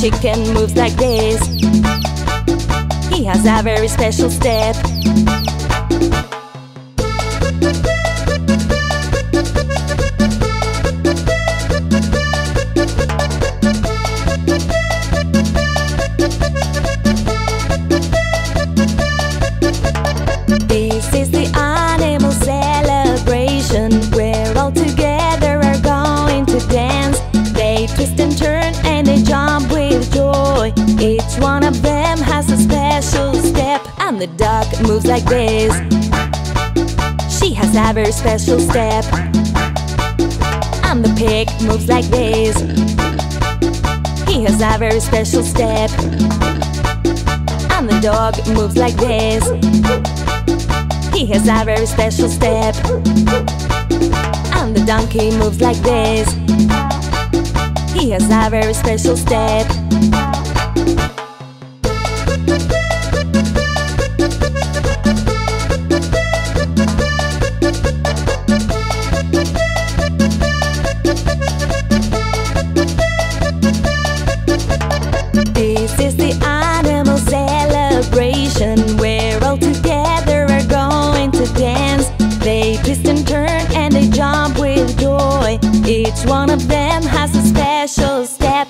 Chicken moves like this. He has a very special step. This is the animal celebration. We're all together, we're going to dance. They twist and turn and they jump with joy. Each one of them has a special step, and the duck moves like this. She has a very special step, and the pig moves like this. He has a very special step, and the dog moves like this. He has a very special step, and the donkey moves like this. He has a very special step. This is the animal celebration. We're all together, we're going to dance. They twist and turn and they jump with joy. Each one of them has a special step.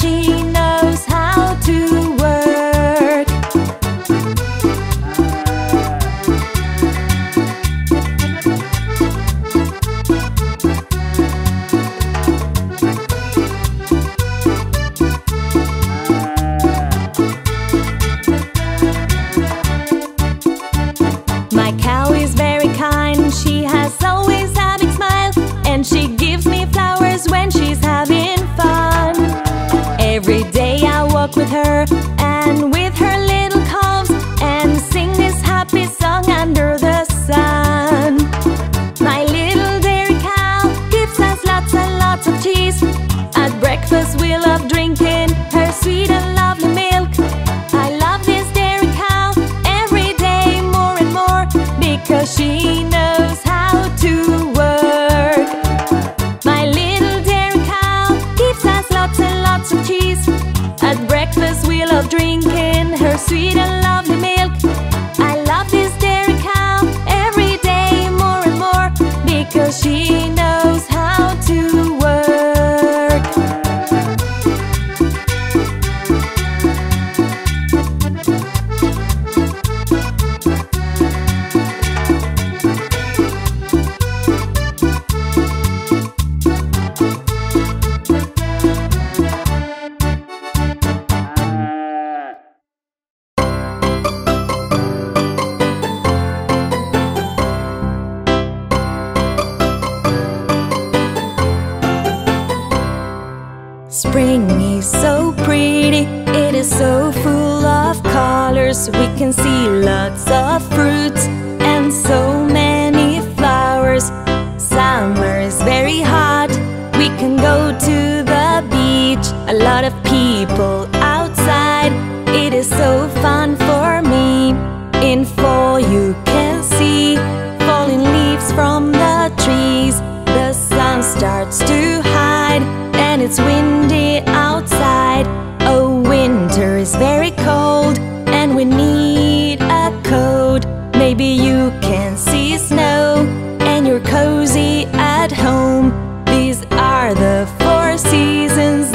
She knows how to work. Every day I walk with her and with her little calves, and sing this happy song under the sun. My little dairy cow gives us lots and lots of cheese. At breakfast we love drinking her sweet and lovely milk. I love this dairy cow every day more and more, because she knows how to work. My little dairy cow gives us lots and lots of cheese. At breakfast we love drinking her sweet and lovely milk. I love this dairy cow every day more and more, because she knows how to work. Spring is so pretty, it is so full of colors. We can see lots of fruits and so many flowers. Summer is very hot, we can go to the beach. A lot of people outside, it is so fun for me. In fall you can see falling leaves from the trees. The sun starts to hide and it's windy outside. Oh, winter is very cold and we need a coat. Maybe you can see snow and you're cozy at home. These are the four seasons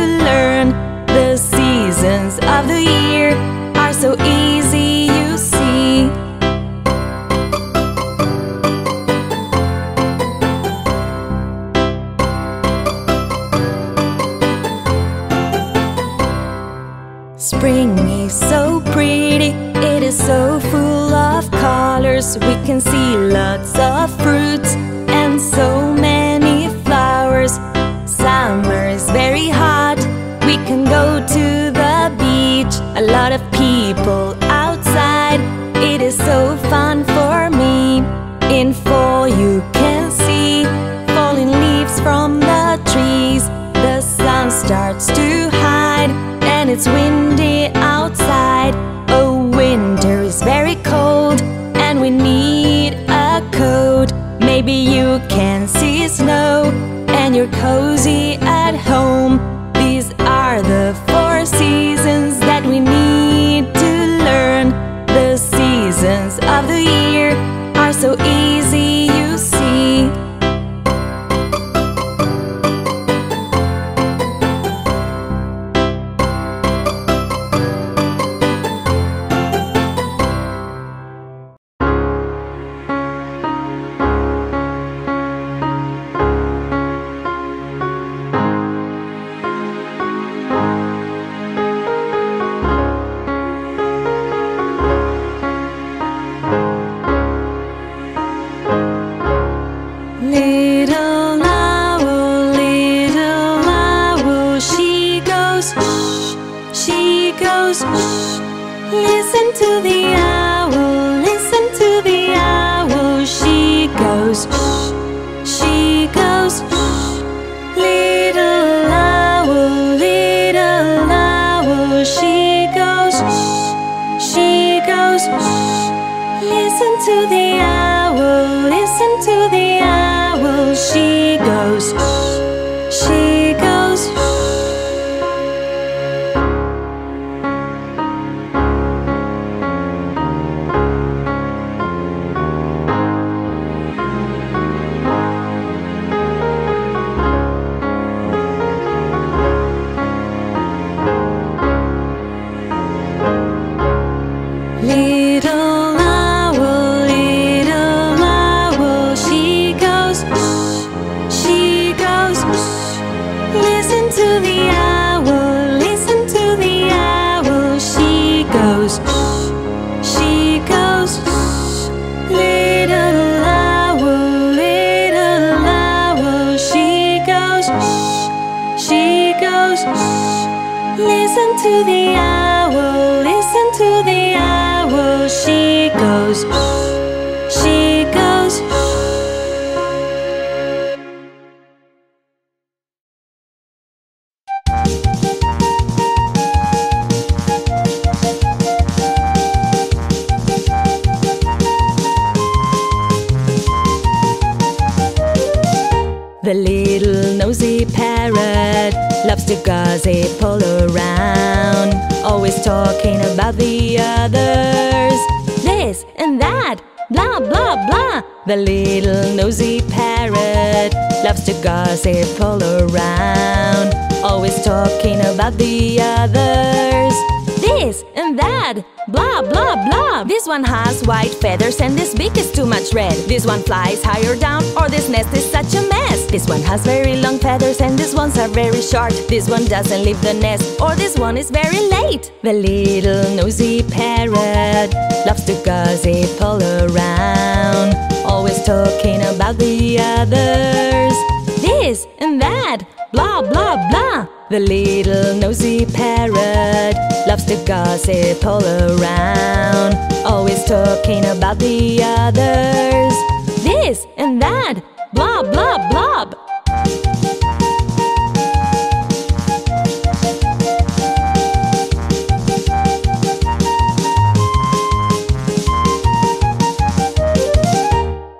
that we need to learn. The seasons of the year are so easy, you see. Spring is so pretty, it is so full of colors. We can see lots of fruits and so many flowers. Summer is very hot, we can go to the beach. A lot of people outside, it is so fun for me. In fall you can see falling leaves from the trees. The sun starts to hide and it's windy outside. Oh, winter is very cold and we need a coat. Maybe you can see snow and you're cozy at home. These are the four seasons that we need to learn. The seasons of the year are so easy, you see. She goes. owls. Shh. Listen to the owl, listen to the owl. She goes, shh. She goes, shh. The little nosy parrot loves to gossip all around, always talking about the others, this and that, blah blah blah. The little nosy parrot loves to gossip all around, always talking about the others, this and that, blah blah blah. This one has white feathers and this beak is too much red. This one flies higher down, or this nest is such a mess. This one has very long feathers and these ones are very short. This one doesn't leave the nest, or this one is very late. The little nosy parrot loves to gossip all around, always talking about the others, this and that, blah blah blah. The little nosy parrot loves to gossip all around, always talking about the others, this and that, blah blah blah.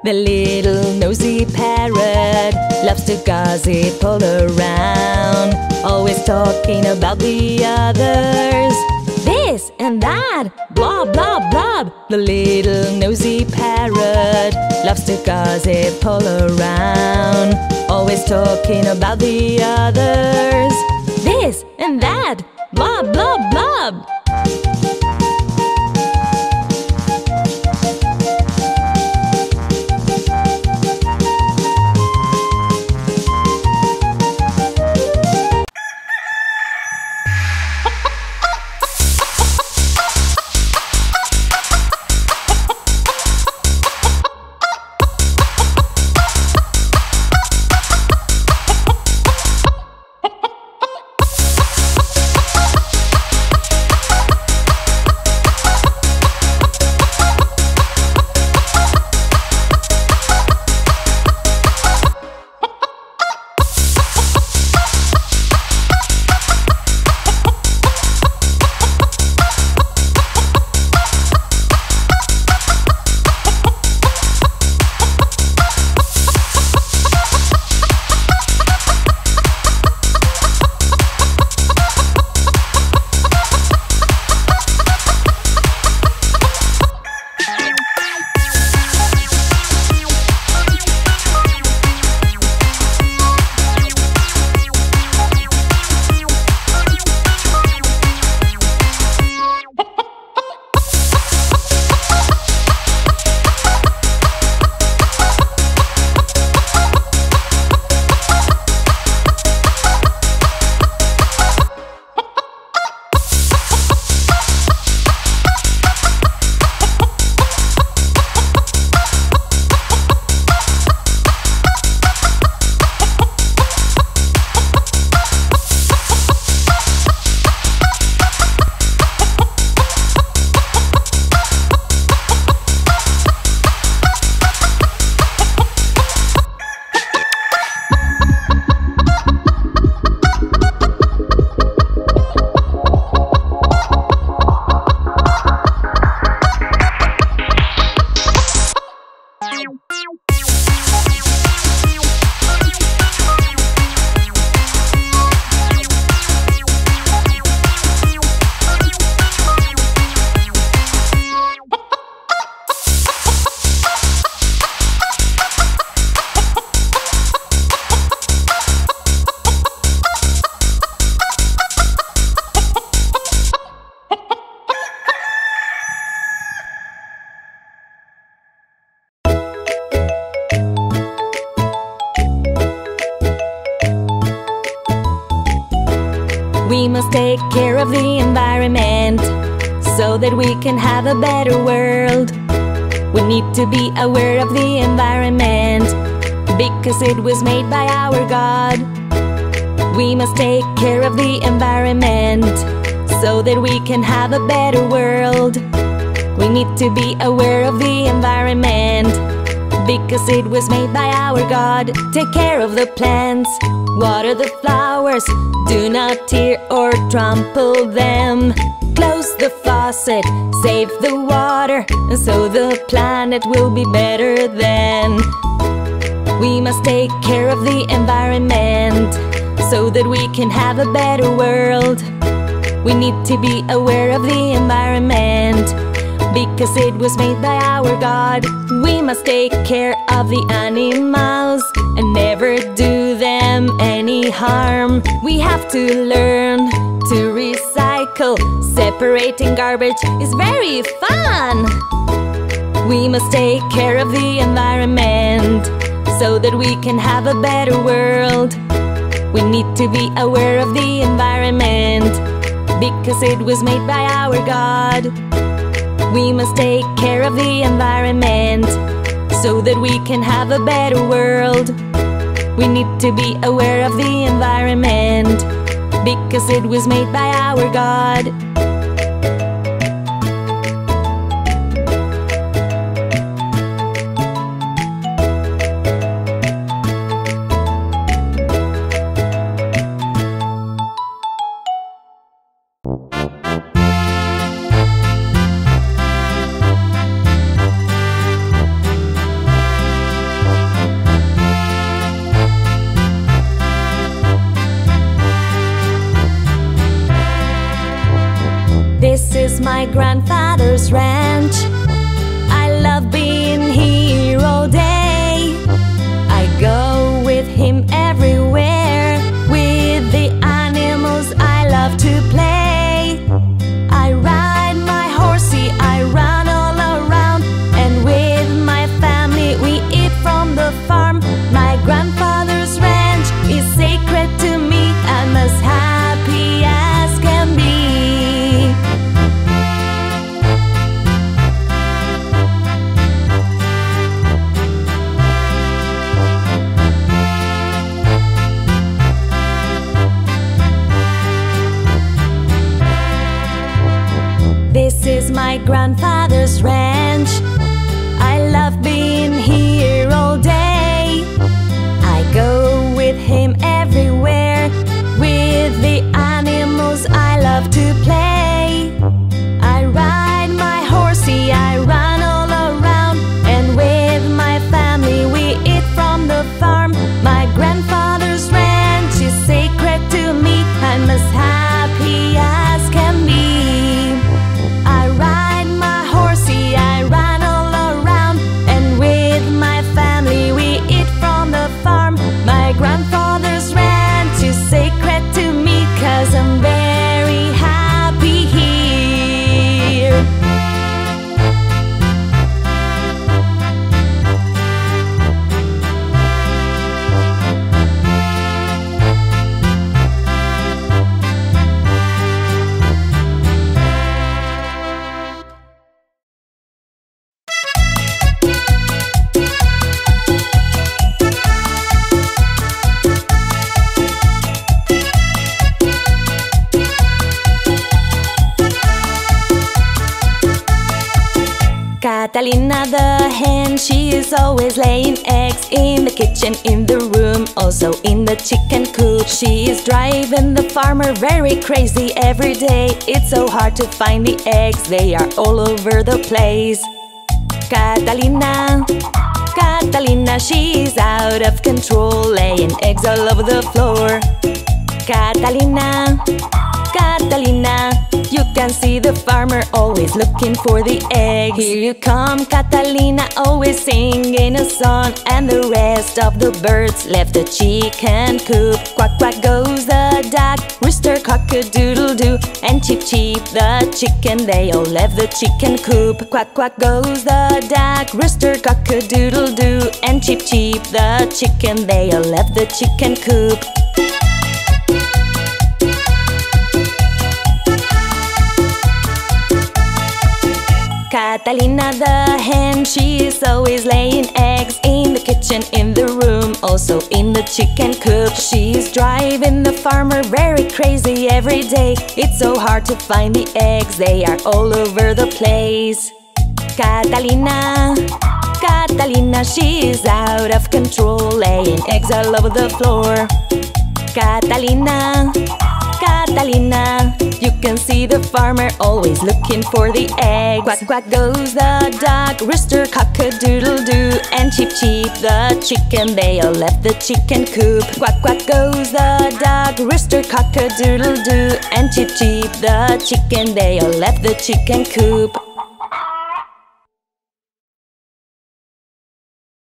The little nosy parrot loves to gossip all around, always talking about the others, this and that, blah blah blah. The little nosy parrot loves to gossip all around, always talking about the others, this and that, blah blah blah. We must take care of the environment so that we can have a better world. We need to be aware of the environment because it was made by our God. We must take care of the environment so that we can have a better world. We need to be aware of the environment because it was made by our God. Take care of the plants, water the flowers, do not tear or trample them. Close the faucet, save the water, and so the planet will be better then. We must take care of the environment so that we can have a better world. We need to be aware of the environment because it was made by our God. We must take care of the animals and never do them any harm. We have to learn to recycle. Separating garbage is very fun. We must take care of the environment so that we can have a better world. We need to be aware of the environment because it was made by our God. We must take care of the environment so that we can have a better world. We need to be aware of the environment because it was made by our God. This is my grandfather's ranch. I love being here all day. I go with him everywhere. With the animals I love to play. I ride my horsey, I run all around, and with my family we eat from the farm. My grandfather's ranch is sacred to me. I'm as happy as can be. This is my grandfather's ranch. I love being here all day. I go with him everywhere. With the animals I love to play. I ride my horsey, I run all around, and with my family we eat from the farm. My grandfather's ranch is sacred to me. I'm as happy as can be. Catalina the hen, she is always laying eggs in the kitchen, in the room, also in the chicken coop. She is driving the farmer very crazy every day. It's so hard to find the eggs, they are all over the place. Catalina, Catalina, she is out of control, laying eggs all over the floor. Catalina, Catalina, you can see the farmer always looking for the eggs. Here you come, Catalina, always singing a song, and the rest of the birds left the chicken coop. Quack, quack goes the duck, rooster, cock-a-doodle-doo, and cheep-cheep the chicken, they all left the chicken coop. Quack, quack goes the duck, rooster, cock-a-doodle-doo, and cheep-cheep the chicken, they all left the chicken coop. Catalina the hen, she is always laying eggs in the kitchen, in the room, also in the chicken coop. She's driving the farmer very crazy every day. It's so hard to find the eggs, they are all over the place. Catalina, Catalina, she is out of control, laying eggs all over the floor. Catalina, Catalina, you can see the farmer always looking for the eggs. Quack, quack goes the duck, rooster, cock-a-doodle-doo, and Cheep-Cheep the chicken, they all left the chicken coop. Quack, quack goes the duck, rooster, cock-a-doodle-doo, and Cheep-Cheep the chicken, they all left the chicken coop.